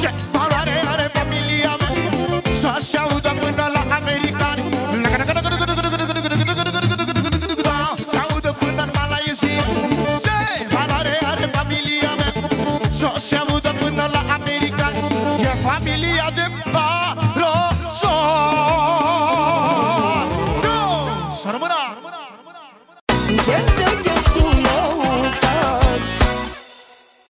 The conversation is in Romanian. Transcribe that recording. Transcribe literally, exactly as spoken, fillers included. Ce valoare are familia mea, s-a mutat până